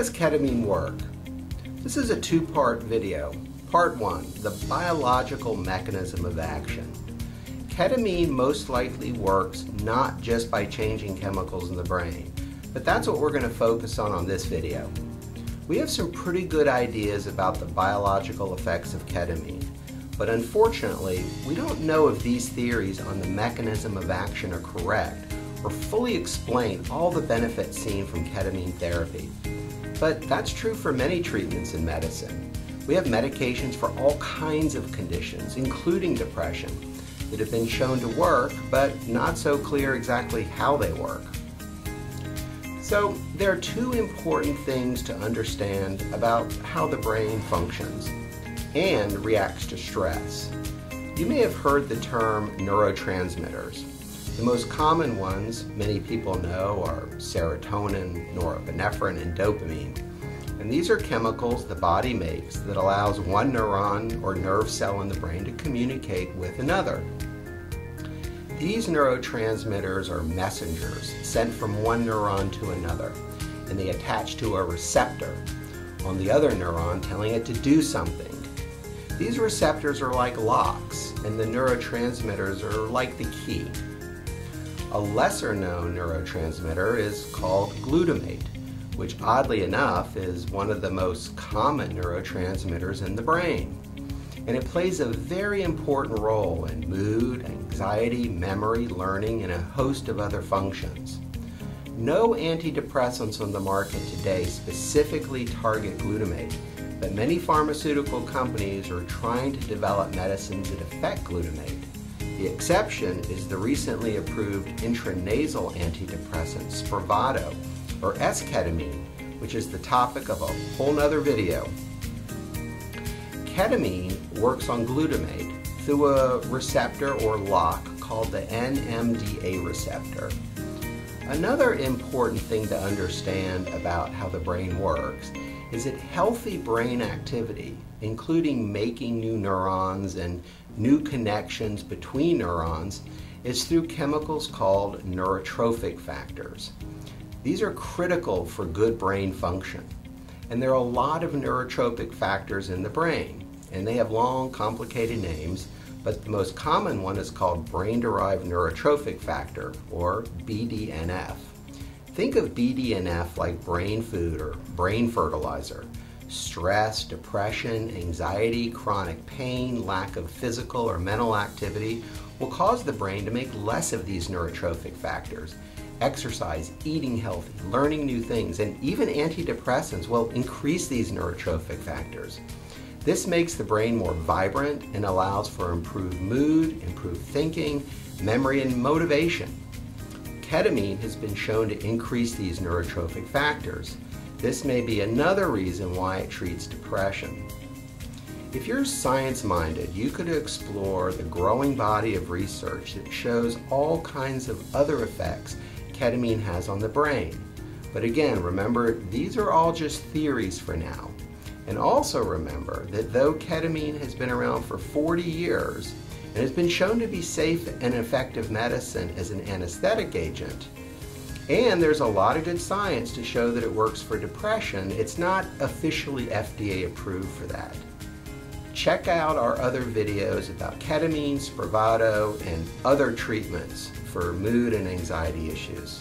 does ketamine work? This is a two-part video. Part one, the biological mechanism of action. Ketamine most likely works not just by changing chemicals in the brain, but that's what we're going to focus on this video. We have some pretty good ideas about the biological effects of ketamine, but unfortunately, we don't know if these theories on the mechanism of action are correct or fully explain all the benefits seen from ketamine therapy. But that's true for many treatments in medicine. We have medications for all kinds of conditions, including depression, that have been shown to work, but not so clear exactly how they work. So there are two important things to understand about how the brain functions and reacts to stress. You may have heard the term neurotransmitters. The most common ones many people know are serotonin, norepinephrine, and dopamine. And these are chemicals the body makes that allows one neuron or nerve cell in the brain to communicate with another. These neurotransmitters are messengers sent from one neuron to another, and they attach to a receptor on the other neuron telling it to do something. These receptors are like locks, and the neurotransmitters are like the key. A lesser known neurotransmitter is called glutamate, which oddly enough is one of the most common neurotransmitters in the brain. And it plays a very important role in mood, anxiety, memory, learning, and a host of other functions. No antidepressants on the market today specifically target glutamate, but many pharmaceutical companies are trying to develop medicines that affect glutamate. The exception is the recently approved intranasal antidepressant Spravato, or S-ketamine, which is the topic of a whole nother video. Ketamine works on glutamate through a receptor or lock called the NMDA receptor. Another important thing to understand about how the brain works is that healthy brain activity, including making new neurons and new connections between neurons, is through chemicals called neurotrophic factors. These are critical for good brain function, and there are a lot of neurotropic factors in the brain, and they have long, complicated names, but the most common one is called brain-derived neurotrophic factor, or BDNF. Think of BDNF like brain food or brain fertilizer. Stress, depression, anxiety, chronic pain, lack of physical or mental activity will cause the brain to make less of these neurotrophic factors. Exercise, eating healthy, learning new things, and even antidepressants will increase these neurotrophic factors. This makes the brain more vibrant and allows for improved mood, improved thinking, memory, and motivation. Ketamine has been shown to increase these neurotrophic factors. This may be another reason why it treats depression. If you're science-minded, you could explore the growing body of research that shows all kinds of other effects ketamine has on the brain. But again, remember, these are all just theories for now. And also remember that though ketamine has been around for 40 years and has been shown to be safe and effective medicine as an anesthetic agent, and there's a lot of good science to show that it works for depression, it's not officially FDA approved for that. Check out our other videos about ketamine, Spravato, and other treatments for mood and anxiety issues.